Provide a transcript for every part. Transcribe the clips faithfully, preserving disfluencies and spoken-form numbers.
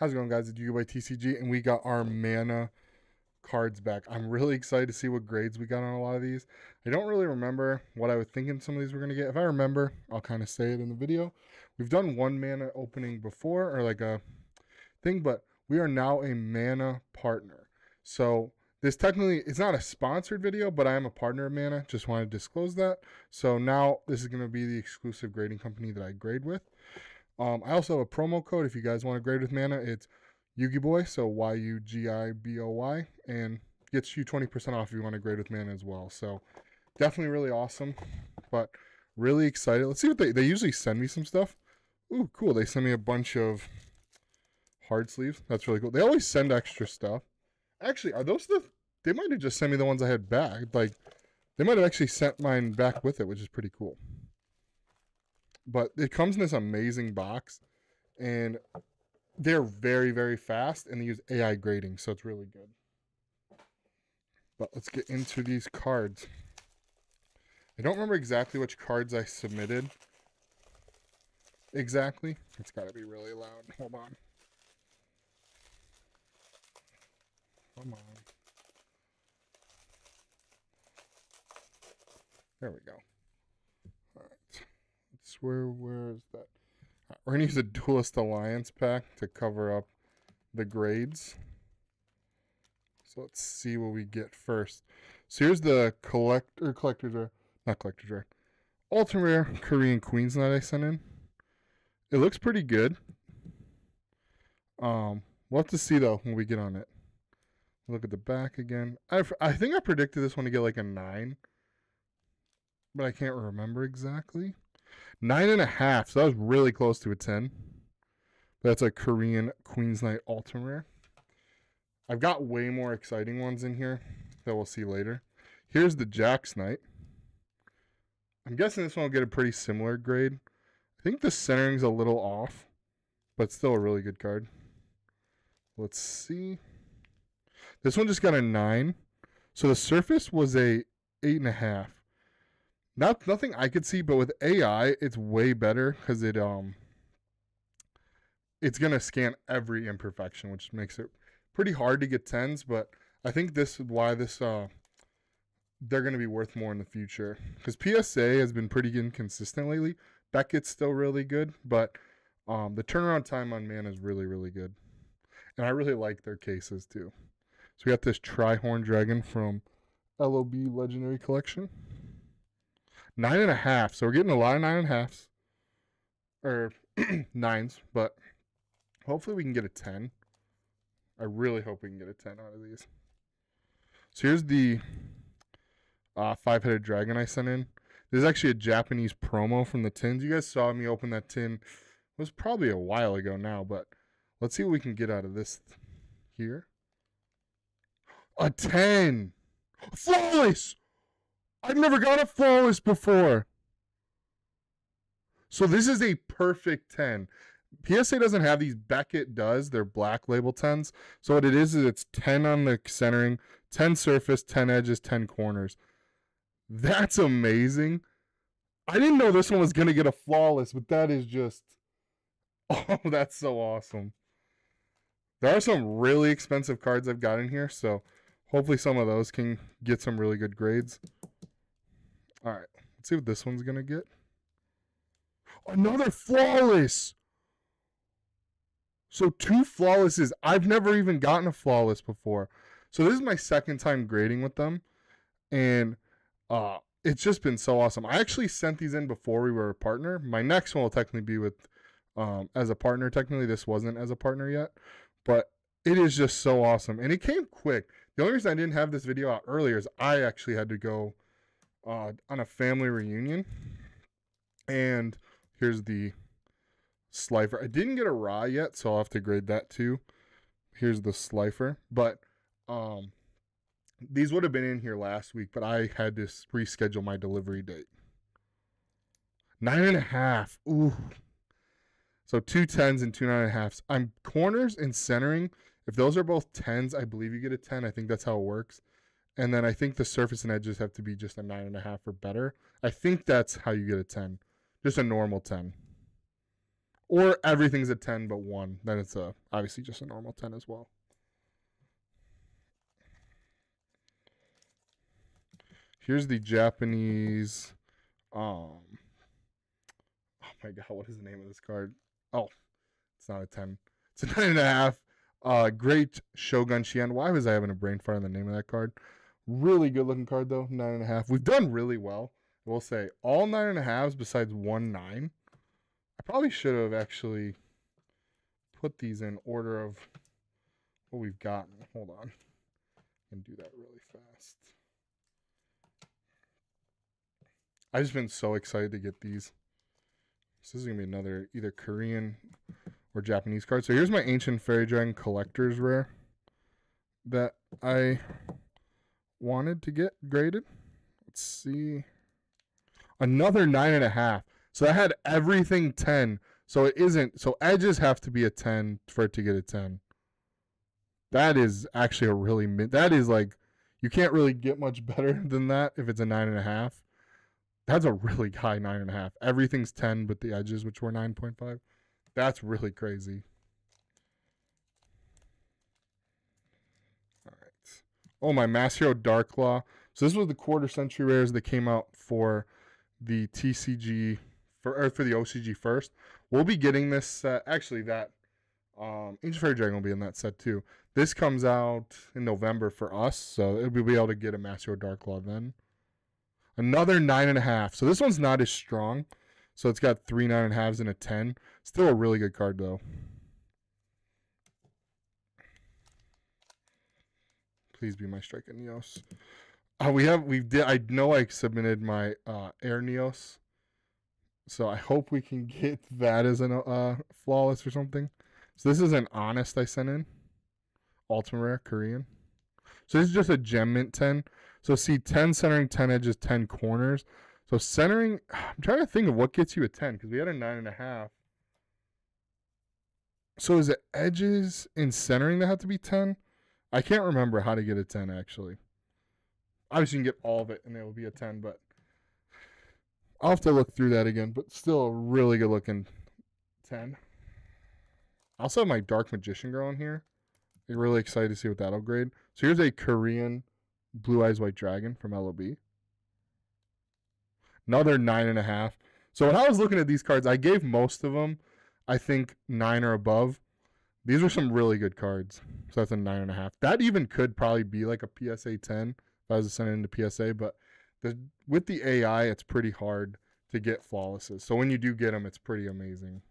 How's it going, guys? It's Yu-Gi Boy T C G, and we got our Mana cards back. I'm really excited to see what grades we got on a lot of these. I don't really remember what I was thinking some of these were going to get. If I remember, I'll kind of say it in the video. We've done one Mana opening before, or like a thing, but we are now a Mana partner. So this technically, it's not a sponsored video, but I am a partner of Mana. Just want to disclose that. So now this is going to be the exclusive grading company that I grade with. Um, I also have a promo code if you guys want to grade with Mana. It's YugiBoy, so Y U G I B O Y, and gets you twenty percent off if you want to grade with Mana as well. So definitely really awesome, but really excited. Let's see what they, they usually send me some stuff. Ooh, cool. They send me a bunch of hard sleeves. That's really cool. They always send extra stuff. Actually, are those the, they might have just sent me the ones I had back. Like, they might have actually sent mine back with it, which is pretty cool. But it comes in this amazing box, and they're very, very fast, and they use A I grading, so it's really good. But let's get into these cards. I don't remember exactly which cards I submitted. Exactly. It's got to be really loud. Hold on. Come on. There we go. Where, where is that? We're going to use a Duelist Alliance pack to cover up the grades. So let's see what we get first. So here's the collector, collector's rare, not collector's rare, ultra rare Korean Queens Knight I sent in. It looks pretty good. Um, we'll have to see though when we get on it. Look at the back again. I've, I think I predicted this one to get like a nine, but I can't remember exactly. Nine and a half, so that was really close to a ten. That's a Korean Queens Knight Ultra Rare. I've got way more exciting ones in here that we'll see later. Here's the Jack's Knight. I'm guessing this one will get a pretty similar grade. I think the centering's a little off, but still a really good card. Let's see. This one just got a nine. So the surface was a eight and a half. Not nothing I could see, but with A I, it's way better because it um, it's gonna scan every imperfection, which makes it pretty hard to get tens. But I think this is why this uh, they're gonna be worth more in the future because P S A has been pretty inconsistent lately. Beckett's still really good, but um, the turnaround time on Mana is really really good, and I really like their cases too. So we got this Trihorn Dragon from L O B Legendary Collection. Nine and a half, so we're getting a lot of nine and a halves, or nines, but hopefully we can get a ten. I really hope we can get a ten out of these. So here's the uh, Five Headed Dragon I sent in. This is actually a Japanese promo from the tins. You guys saw me open that tin. It was probably a while ago now, but let's see what we can get out of this here. A ten! Flawless! I've never got a flawless before. So this is a perfect ten. P S A doesn't have these. Beckett does. They're black label tens. So what it is is it's ten on the centering, ten surface, ten edges, ten corners. That's amazing. I didn't know this one was going to get a flawless, but that is just... Oh, that's so awesome. There are some really expensive cards I've got in here, so hopefully some of those can get some really good grades. All right, let's see what this one's going to get. Another flawless. So two flawlesses. I've never even gotten a flawless before. So this is my second time grading with them. And uh, it's just been so awesome. I actually sent these in before we were a partner. My next one will technically be with um, as a partner. Technically, this wasn't as a partner yet. But it is just so awesome. And it came quick. The only reason I didn't have this video out earlier is I actually had to go Uh, on a family reunion. And here's the Slifer. I didn't get a raw yet, so I'll have to grade that too. Here's the Slifer. But um, these would have been in here last week, but I had to reschedule my delivery date. Nine and a half. Ooh. So two tens and two nine and a halves. I'm corners and centering. If those are both tens, I believe you get a ten. I think that's how it works. And then I think the surface and edges have to be just a nine and a half or better. I think that's how you get a ten. Just a normal ten. Or everything's a ten but one. Then it's a, obviously just a normal ten as well. Here's the Japanese. Um, oh my god, what is the name of this card? Oh, it's not a ten. It's a nine and a half. Uh, Great Shogun Shien. Why was I having a brain fart on the name of that card? Really good looking card though. Nine and a half. We've done really well. We'll say all nine and a halves besides one nine. I probably should have actually put these in order of what we've gotten. Hold on. I can do that really fast. I've just been so excited to get these. So this is going to be another either Korean or Japanese card. So here's my Ancient Fairy Dragon Collector's Rare that I wanted to get graded. Let's see. Another nine and a half. So I had everything ten. So it isn't. So edges have to be a ten for it to get a ten. That is actually a really mid. That is like, you can't really get much better than that if it's a nine and a half. That's a really high nine and a half. Everything's ten, but the edges, which were nine point five, that's really crazy. All right. Oh, my Mass Hero Darklaw. So this was the quarter century rares that came out for the T C G for or for the O C G first. We'll be getting this set. Actually, that um, Ancient Fairy Dragon will be in that set too. This comes out in November for us, so we'll be able to get a Mass Hero Darklaw then. Another nine and a half. So this one's not as strong. So it's got three nine and a halves and a ten. Still a really good card though. Please be my Strike and Neos. Uh, we have we did. I know I submitted my uh, Air Neos. So I hope we can get that as an uh, flawless or something. So this is an honest I sent in. Ultimate Rare Korean. So this is just a gem mint ten. So see, ten centering, ten edges, ten corners. So centering, I'm trying to think of what gets you a ten because we had a nine and a half. So is it edges and centering that have to be ten? I can't remember how to get a ten actually. Obviously you can get all of it and it will be a ten, but I'll have to look through that again, but still a really good looking ten. I also have my Dark Magician Girl in here. I'm really excited to see what that'll grade. So here's a Korean Blue Eyes White Dragon from L O B. Another nine and a half. So when I was looking at these cards, I gave most of them, I think, nine or above. These were some really good cards. So that's a nine and a half. That even could probably be like a P S A ten if I was to send it into P S A. But the, with the A I, it's pretty hard to get flawlesses. So when you do get them, it's pretty amazing.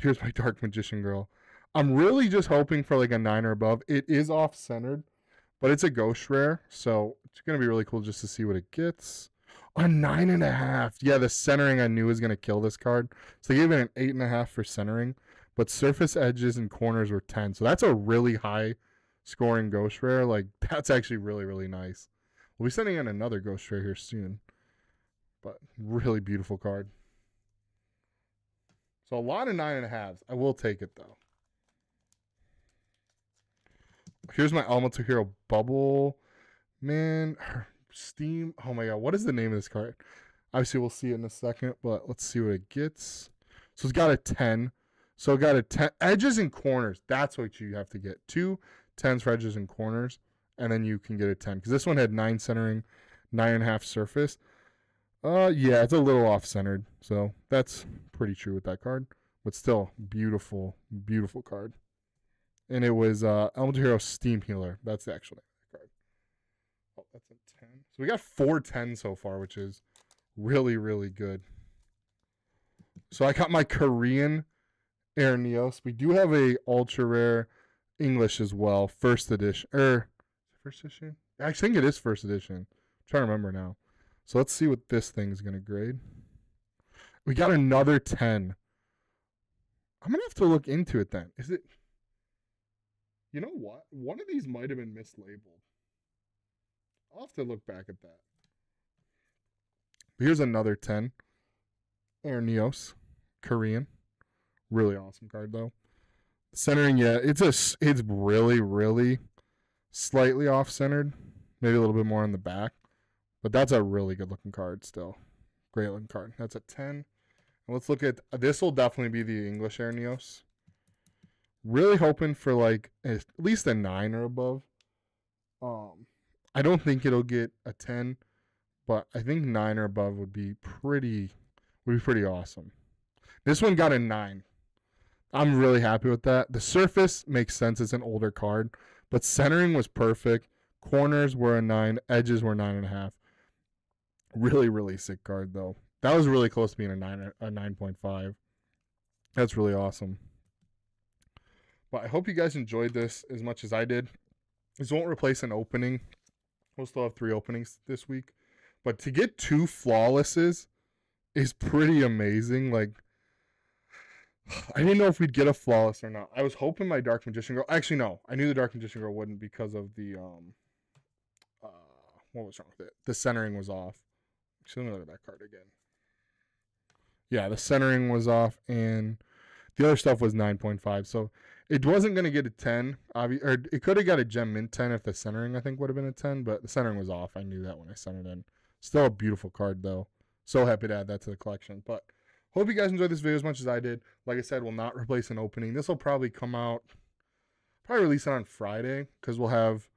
Here's my Dark Magician Girl. I'm really just hoping for like a nine or above. It is off-centered. But it's a ghost rare, so it's going to be really cool just to see what it gets. A nine and a half. Yeah, the centering I knew was going to kill this card. So they gave it an eight and a half for centering, but surface edges and corners were ten. So that's a really high scoring ghost rare. Like, that's actually really, really nice. We'll be sending in another ghost rare here soon, but really beautiful card. So a lot of nine and a halves. I will take it, though. Here's my Elemental Hero Bubble Man Steam. Oh my god, what is the name of this card? Obviously we'll see it in a second, but let's see what it gets. So it's got a ten. So it got a ten. Edges and corners. That's what you have to get. Two tens for edges and corners. And then you can get a ten. Because this one had nine centering, nine and a half surface. Uh yeah, it's a little off-centered. So that's pretty true with that card. But still, beautiful, beautiful card. And it was uh, Elemental Hero Steam Healer. That's the actual name of the card. Oh, that's a ten. So we got four tens so far, which is really, really good. So I got my Korean Air Neos. We do have a ultra rare English as well. First edition. Er, first edition? I think it is first edition. I'm trying to remember now. So let's see what this thing's going to grade. We got another ten. I'm going to have to look into it then. Is it... You know what? One of these might have been mislabeled. I'll have to look back at that. But here's another ten. Air Neos. Korean. Really awesome card, though. Centering, yeah. It's a, it's really, really slightly off-centered. Maybe a little bit more on the back. But that's a really good-looking card still. Great-looking card. That's a ten. Let's look at, this will definitely be the English Air Neos. Really hoping for like at least a nine or above. Um, I don't think it'll get a ten, but I think nine or above would be pretty would be pretty awesome. This one got a nine. I'm really happy with that. The surface makes sense, it's an older card, but centering was perfect. Corners were a nine, edges were nine and a half. Really, really sick card though. That was really close to being a nine, a nine point five. That's really awesome. But I hope you guys enjoyed this as much as I did. This won't replace an opening. We'll still have three openings this week, but to get two flawlesses is pretty amazing. Like, I didn't know if we'd get a flawless or not. I was hoping my Dark Magician Girl. Actually, no. I knew the Dark Magician Girl wouldn't because of the um. Uh, what was wrong with it? The centering was off. Actually, let me look at that card again. Yeah, the centering was off, and the other stuff was nine point five. So it wasn't going to get a ten. Obviously, or it could have got a gem mint ten if the centering I think would have been a ten, but the centering was off. I knew that when I sent it in. Still a beautiful card though. So happy to add that to the collection, but. Hope you guys enjoyed this video as much as I did. Like I said, we'll not replace an opening. This will probably come out, probably release it on Friday, because we'll have,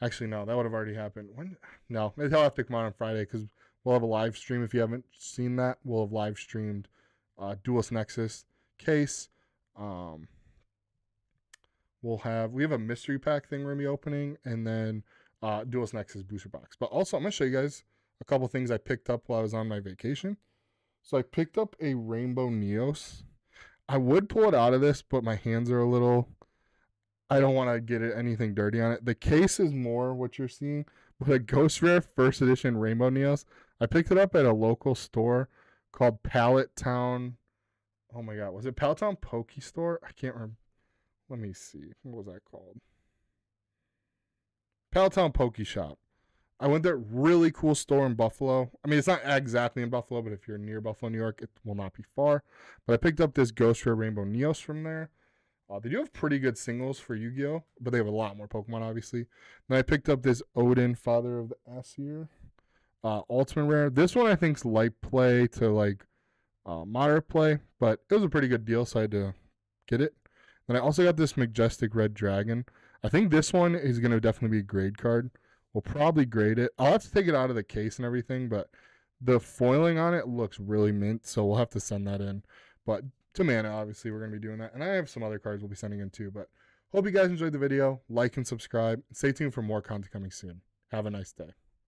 actually, no, that would have already happened. When? No, maybe I'll have to come out on Friday, because we'll have a live stream. If you haven't seen that, we'll have live streamed uh, Duelist Nexus case. Um, we'll have, we have a mystery pack thing we're going to be opening, and then uh, Duelist Nexus booster box. But also, I'm going to show you guys a couple things I picked up while I was on my vacation. So I picked up a Rainbow Neos. I would pull it out of this, but my hands are a little... I don't want to get it anything dirty on it. The case is more what you're seeing. But a Ghost Rare first edition Rainbow Neos. I picked it up at a local store called Pallet Town... Oh my god, was it Pallet Town Poke Store? I can't remember. Let me see. What was that called? Pallet Town Poke Shop. I went to a really cool store in Buffalo. I mean, it's not exactly in Buffalo, but if you're near Buffalo, New York, it will not be far. But I picked up this Ghost Rare Rainbow Neos from there. Uh, they do have pretty good singles for Yu-Gi-Oh, but they have a lot more Pokemon, obviously. Then I picked up this Odin Father of the Aesir uh, Ultimate Rare. This one I think is light play to like uh, moderate play, but it was a pretty good deal, so I had to get it. Then I also got this Majestic Red Dragon. I think this one is going to definitely be a grade card. We'll probably grade it. I'll have to take it out of the case and everything, but the foiling on it looks really mint, so we'll have to send that in. But to Mana, obviously, we're going to be doing that. And I have some other cards we'll be sending in too, but hope you guys enjoyed the video. Like and subscribe. Stay tuned for more content coming soon. Have a nice day.